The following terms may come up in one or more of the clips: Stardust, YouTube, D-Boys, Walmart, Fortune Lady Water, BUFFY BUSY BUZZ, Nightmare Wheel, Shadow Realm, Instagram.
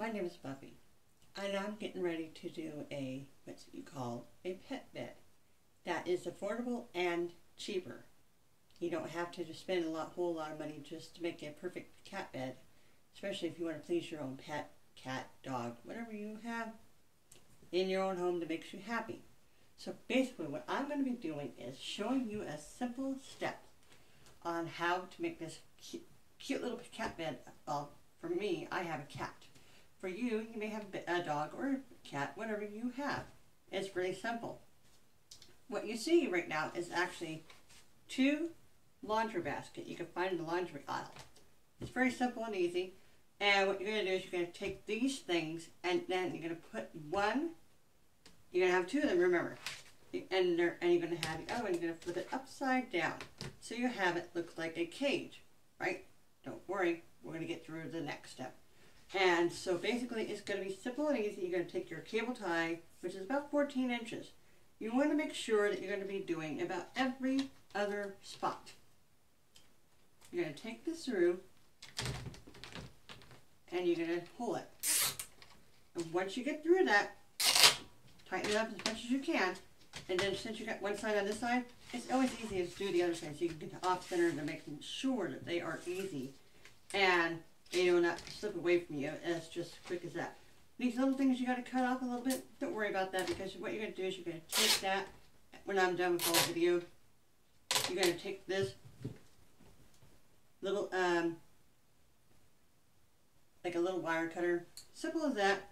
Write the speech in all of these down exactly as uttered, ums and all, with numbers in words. My name is Buffy, and I'm getting ready to do a, what you call, a pet bed that is affordable and cheaper. You don't have to spend a lot, whole lot of money just to make a perfect cat bed, especially if you want to please your own pet, cat, dog, whatever you have in your own home that makes you happy. So basically what I'm going to be doing is showing you a simple step on how to make this cute, cute little cat bed. Well, for me, I have a cat. For you, you may have a dog or a cat, whatever you have. It's really simple. What you see right now is actually two laundry baskets you can find in the laundry aisle. It's very simple and easy. And what you're going to do is you're going to take these things and then you're going to put one, you're going to have two of them, remember. And, they're, and you're going to have the other one, you're going to flip it upside down. So you have it look like a cage, right? Don't worry, we're going to get through the next step. And so basically it's going to be simple and easy. You're going to take your cable tie, which is about fourteen inches. You want to make sure that you're going to be doing about every other spot. You're going to take this through and you're going to pull it. And once you get through that, tighten it up as much as you can. And then since you got one side on this side, it's always easy to do the other side so you can get the off center to making sure that they are easy and they do not slip away from you. And it's just as quick as that. These little things you got to cut off a little bit. Don't worry about that because what you're going to do is you're going to take that. When I'm done with the whole video, you're going to take this little, um, like a little wire cutter. Simple as that.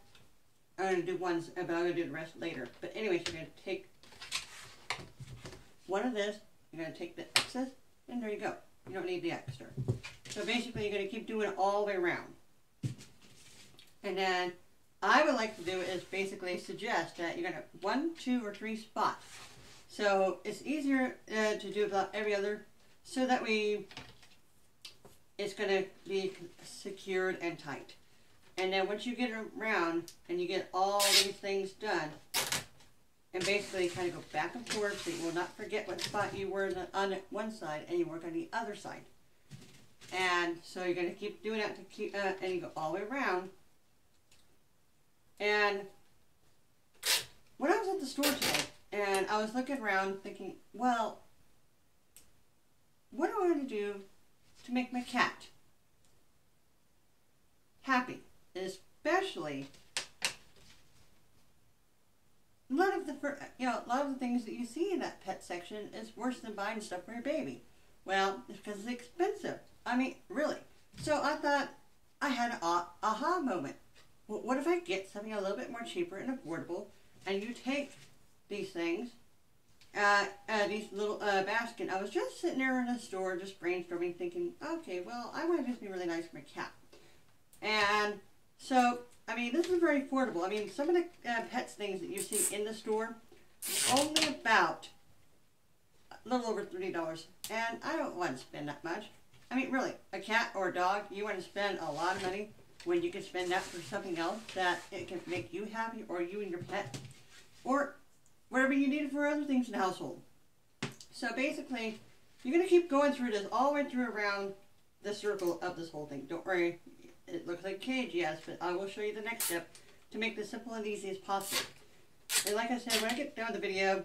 I'm going to do ones, but I'm going to do the rest later. But anyways, you're going to take one of this. You're going to take the excess, and there you go. You don't need the extra. So basically, you're going to keep doing it all the way around. And then, I would like to do is basically suggest that you're going to one, two, or three spots. So it's easier uh, to do about every other, so that we, it's going to be secured and tight. And then once you get around and you get all these things done, and basically kind of go back and forth so you will not forget what spot you were on one side and you work on the other side. And so you're going to keep doing that to keep, uh, and you go all the way around. And when I was at the store today, and I was looking around thinking, well, what do I want to do to make my cat happy? Especially a lot of the first, you know, a lot of the things that you see in that pet section is worse than buying stuff for your baby. Well, it's because it's expensive. I mean, really. So I thought I had an aha moment. Well, what if I get something a little bit more cheaper and affordable? And you take these things, uh, uh, these little uh, baskets. I was just sitting there in a store, just brainstorming, thinking, okay, well, I want to do something really nice for my cat. And so, I mean, this is very affordable. I mean, some of the uh, pets things that you see in the store, only about a little over thirty dollars. And I don't want to spend that much. I mean, really, a cat or a dog, you want to spend a lot of money when you can spend that for something else that it can make you happy or you and your pet or whatever you need for other things in the household. So basically, you're going to keep going through this all the way through around the circle of this whole thing. Don't worry. It looks like a cage, yes, but I will show you the next step to make this simple and easy as possible. And like I said, when I get done with the video,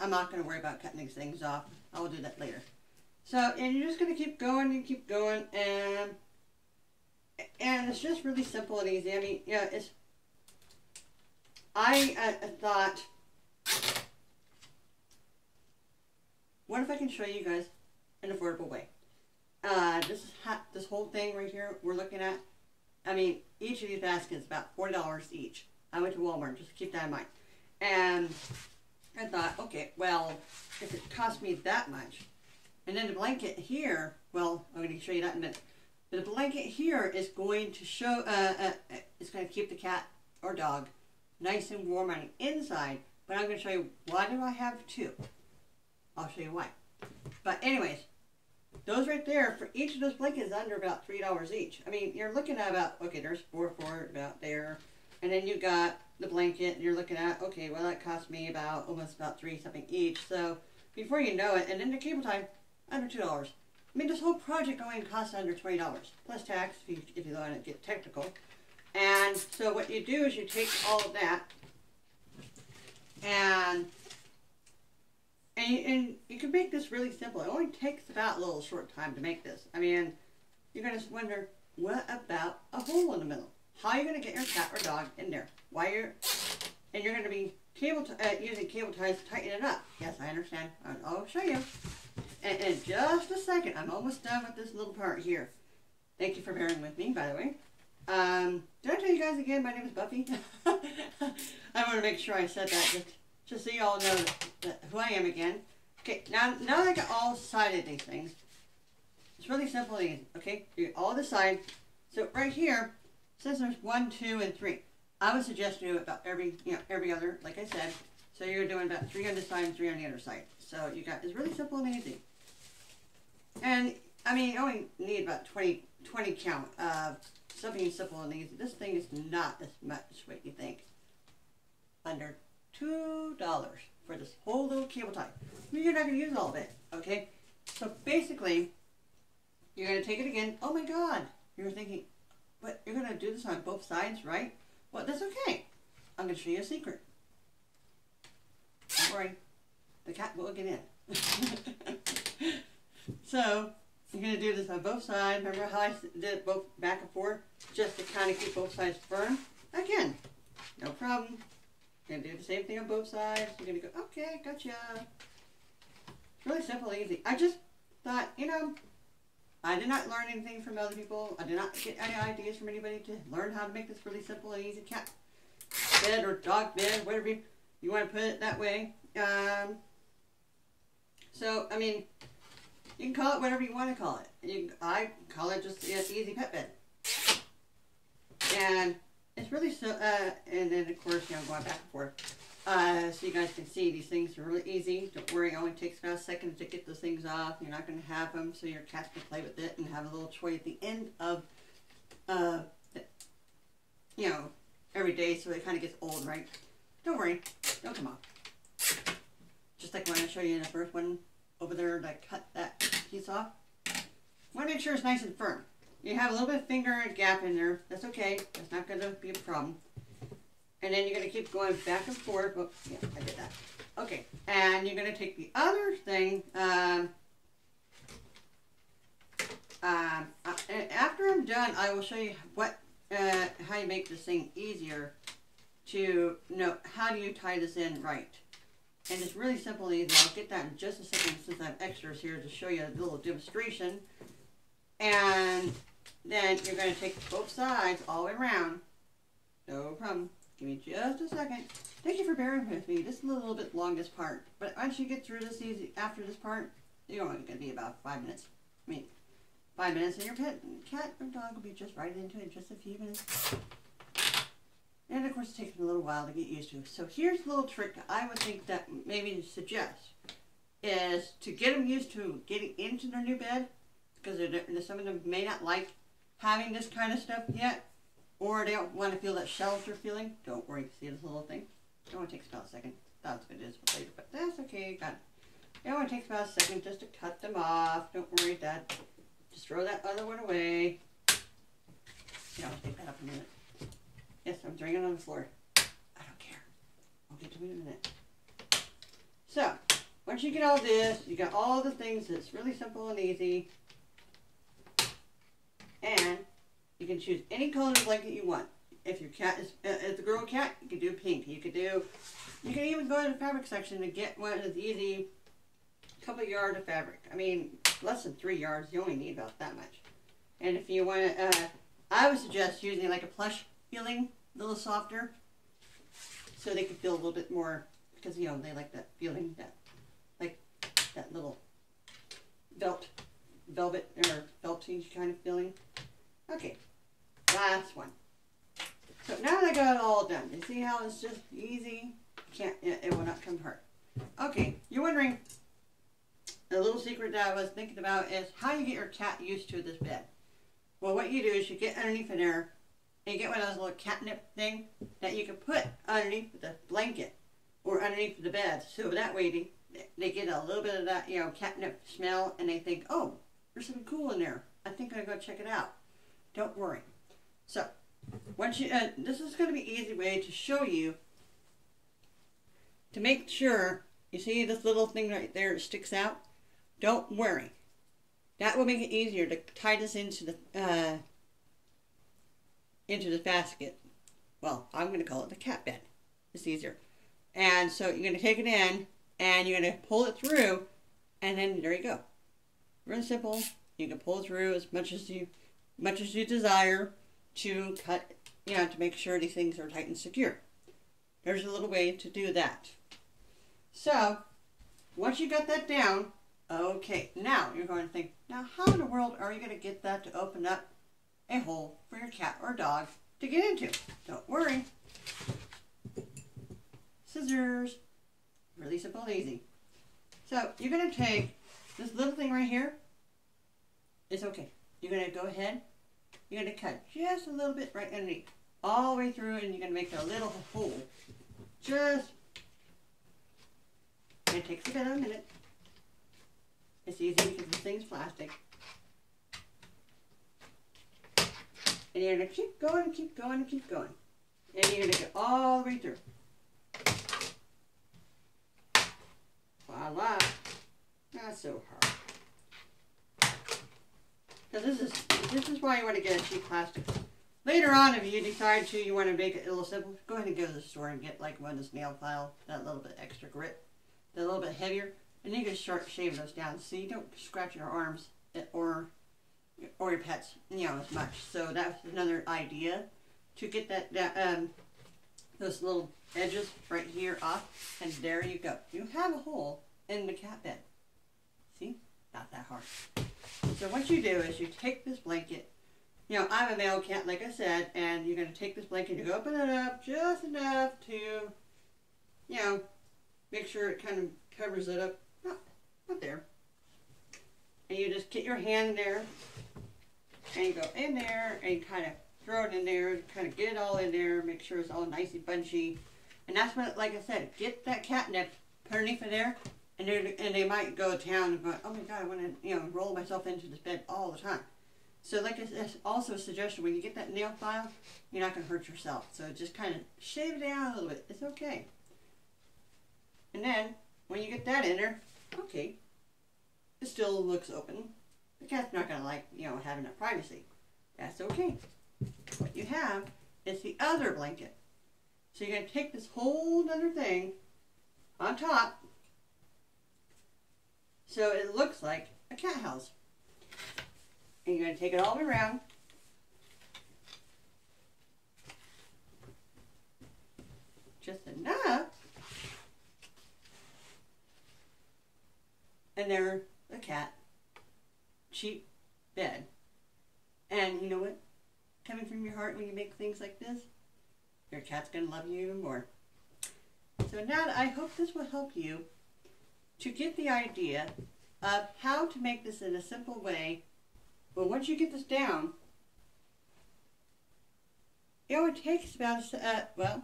I'm not going to worry about cutting these things off. I will do that later. So, and you're just going to keep going and keep going, and and it's just really simple and easy. I mean, yeah, it's, I uh, thought, what if I can show you guys an affordable way? Uh, this is how, this whole thing right here we're looking at. I mean, each of these baskets is about forty dollars each. I went to Walmart, just keep that in mind. And I thought, okay, well, if it cost me that much, and then the blanket here, well, I'm going to show you that in a minute. But the blanket here is going to show, uh, uh, it's going to keep the cat or dog nice and warm on the inside. But I'm going to show you why do I have two. I'll show you why. But anyways, those right there, for each of those blankets is under about three dollars each. I mean, you're looking at about, okay, there's four for it, about there. And then you got the blanket, and you're looking at, okay, well, that cost me about, almost about three something each. So, before you know it, and then the cable tie, under two dollars. I mean, this whole project only costs under twenty dollars, plus tax, if you, if you want to get technical. And so what you do is you take all of that and and you, and you can make this really simple. It only takes about a little short time to make this. I mean, you're going to wonder, what about a hole in the middle? How are you going to get your cat or dog in there? Why you're and you're going to be cable t uh, using cable ties to tighten it up. Yes, I understand. I'll show you. And in just a second, I'm almost done with this little part here. Thank you for bearing with me, by the way. Um, did I tell you guys again? My name is Buffy. I want to make sure I said that just, just so you all know that, that, who I am again. Okay, now, now that I got all sided these things, it's really simple and easy, okay? You all decide. So right here, since there's one, two, and three, I would suggest you do about every, you know, every other, like I said. So you're doing about three on this side and three on the other side. So you got, it's really simple and easy. And, I mean, you only need about twenty, twenty count of something simple and easy. This thing is not as much what you think. Under two dollars for this whole little cable tie. You're not going to use all of it, okay? So basically, you're going to take it again. Oh my God! You're thinking, but you're going to do this on both sides, right? Well, that's okay. I'm going to show you a secret. Don't worry. The cat will get in. So, you're going to do this on both sides. Remember how I did it both back and forth? Just to kind of keep both sides firm. Again, no problem. You're going to do the same thing on both sides. You're going to go, okay, gotcha. It's really simple and easy. I just thought, you know, I did not learn anything from other people. I did not get any ideas from anybody to learn how to make this really simple and easy cat bed or dog bed, whatever you, you want to put it that way. Um, so, I mean, you can call it whatever you want to call it. You, I call it just an easy pet bed. And it's really so, uh, and then of course, you know, I'm going back and forth. Uh, so you guys can see these things are really easy. Don't worry, it only takes about a second to get those things off. You're not going to have them, so your cat can play with it and have a little toy at the end of, uh, the, you know, every day, so it kind of gets old, right? Don't worry, don't come off. Just like when I show you in the first one over there that I cut that piece off. I want to make sure it's nice and firm. You have a little bit of finger gap in there. That's okay. That's not going to be a problem. And then you're going to keep going back and forth. Oh, yeah, I did that. Okay, and you're going to take the other thing. Um, um, and after I'm done, I will show you what, uh, how you make this thing easier to know. How do you tie this in right? And it's really simple and easy. I'll get that in just a second since I have extras here to show you a little demonstration. And then you're going to take both sides all the way around. No problem. Give me just a second. Thank you for bearing with me. This is a little bit long, this part. But once you get through this easy, after this part, you're only going to be about five minutes. I mean, five minutes, and your pet, cat or dog will be just right into it in just a few minutes. And of course, it takes them a little while to get used to. So here's a little trick I would think that maybe to suggest is to get them used to getting into their new bed, because some of them may not like having this kind of stuff yet. Or they don't want to feel that shelter feeling. Don't worry, see this little thing? It only takes about a second. That's what it is for later, but that's okay, got it. It only takes about a second just to cut them off. Don't worry about that. Just throw that other one away. Yeah, I'll take that up in a minute. Yes, I'm throwing it on the floor. I don't care. I'll get to it in a minute. So, once you get all this, you got all the things that's really simple and easy. And you can choose any color blanket you want. If your cat is, uh, if the girl cat, you can do pink. You could do, you can even go to the fabric section and get one of the easy couple yards of fabric. I mean, less than three yards. You only need about that much. And if you want to, uh, I would suggest using like a plush feeling, a little softer, so they can feel a little bit more, because you know they like that feeling, that like that little felt, velvet or felty kind of feeling. Okay, last one. So now that I got it all done, you see how it's just easy? Can't, it, it will not come apart. Okay, you're wondering, the little secret that I was thinking about is how you get your cat used to this bed. Well, what you do is you get underneath in there, and you get one of those little catnip things that you can put underneath the blanket or underneath the bed. So that way they, they get a little bit of that, you know, catnip smell, and they think, oh, there's something cool in there. I think I'm going to go check it out. Don't worry. So, once want you, uh, this is going to be an easy way to show you, to make sure, you see this little thing right there that sticks out? Don't worry. That will make it easier to tie this into the, uh, into the basket. Well, I'm going to call it the cat bed. It's easier. And so you're going to take it in and you're going to pull it through, and then there you go. Really simple. You can pull through as much as you, much as you desire to cut, you know, to make sure these things are tight and secure. There's a little way to do that. So once you got that down, okay, now you're going to think, now how in the world are you going to get that to open up a hole for your cat or dog to get into? Don't worry. Scissors. Really simple and easy. So you're going to take this little thing right here. It's okay. You're going to go ahead. You're going to cut just a little bit right underneath. All the way through, and you're going to make a little hole. Just. It takes about a minute. It's easy because this thing's plastic. And you're going to keep going and keep going and keep going. And you're going to go all the way through. Voila. Not so hard. So this is, this is why you want to get a cheap plastic. Later on, if you decide to, you want to make it a little simple, go ahead and go to the store and get like one of this nail file, that little bit extra grit, that little bit heavier, and you can sharp shave those down so you don't scratch your arms or or your pets, you know, as much. So that's another idea to get that, that um those little edges right here off, and there you go. You have a hole in the cat bed. See? Not that hard. So what you do is you take this blanket. You know, I'm a male cat, like I said, and you're going to take this blanket and you open it up just enough to, you know, make sure it kind of covers it up. Not, not there. And you just get your hand in there, and you go in there, and you kind of throw it in there, kind of get it all in there, make sure it's all nicey bunchy. And that's what, like I said, get that catnip underneath of there, and, and they might go to town and go, oh my God, I want to, you know, roll myself into this bed all the time. So like it's also a suggestion, when you get that nail file, you're not going to hurt yourself. So just kind of shave it down a little bit. It's okay. And then, when you get that in there, okay, it still looks open. The cat's not going to like, you know, having that privacy. That's okay. What you have is the other blanket. So you're going to take this whole other thing on top, so it looks like a cat house. And you're going to take it all the way around. Just enough. And there's a cat cheap bed. And you know what? Coming from your heart when you make things like this, your cat's going to love you even more. So now I hope this will help you to get the idea of how to make this in a simple way. Well, once you get this down, you know, it takes about, uh, well,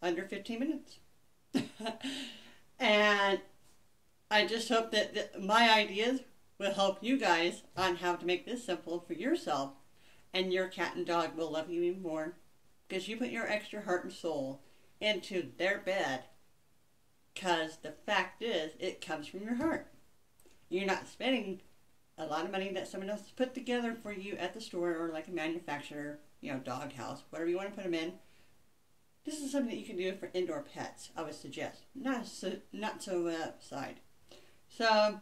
under fifteen minutes. And I just hope that th my ideas will help you guys on how to make this simple for yourself. And your cat and dog will love you even more because you put your extra heart and soul into their bed. Because the fact is, it comes from your heart. You're not spending a lot of money that someone else has put together for you at the store, or like a manufacturer, you know, dog house, whatever you want to put them in. This is something that you can do for indoor pets, I would suggest. Not so, not so outside. So,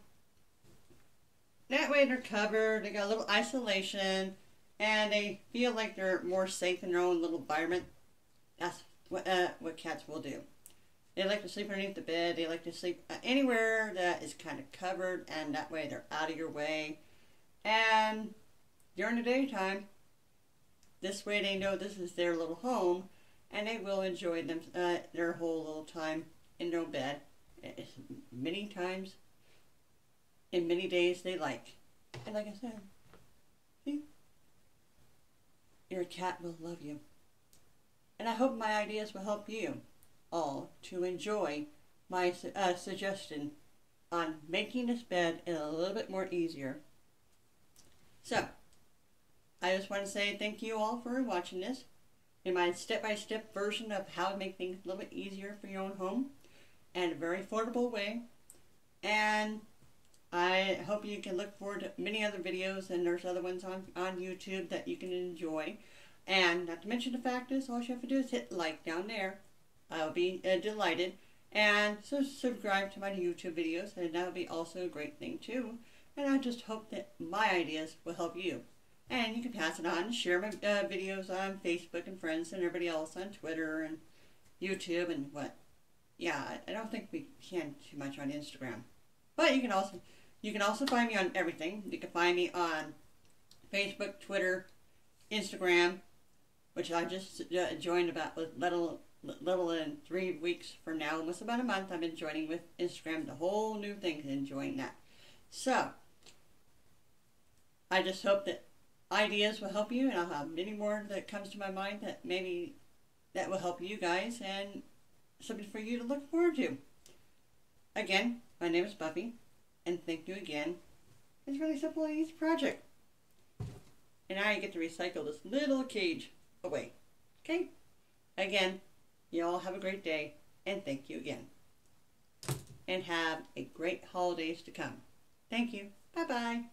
that way they're covered, they got a little isolation, and they feel like they're more safe in their own little environment. That's what, uh, what cats will do. They like to sleep underneath the bed. They like to sleep anywhere that is kind of covered, and that way they're out of your way. And during the daytime, this way they know this is their little home, and they will enjoy them uh, their whole little time in their bed as many times in many days they like. And like I said, see, your cat will love you. And I hope my ideas will help you all to enjoy my uh, suggestion on making this bed a little bit more easier. So I just want to say thank you all for watching this. in my step-by-step version of how to make things a little bit easier for your own home and a very affordable way. And I hope you can look forward to many other videos, and there's other ones on, on YouTube that you can enjoy. And not to mention the fact is, all you have to do is hit like down there. I'll be uh, delighted. And so subscribe to my YouTube videos, and that'll be also a great thing too. And I just hope that my ideas will help you. And you can pass it on and share my uh, videos on Facebook and friends and everybody else on Twitter and YouTube and what. Yeah, I don't think we can too much on Instagram. But you can also you can also find me on everything. You can find me on Facebook, Twitter, Instagram, which I just uh, joined about little little than three weeks from now, almost about a month. I've been joining with Instagram, the whole new thing, and enjoying that. So I just hope that ideas will help you, and I'll have many more that comes to my mind that maybe that will help you guys and something for you to look forward to. Again, my name is Buffy, and thank you again. It's a really simple and easy project. And now you get to recycle this little cage away. Okay? Again, you all have a great day, and thank you again. And have a great holidays to come. Thank you. Bye-bye.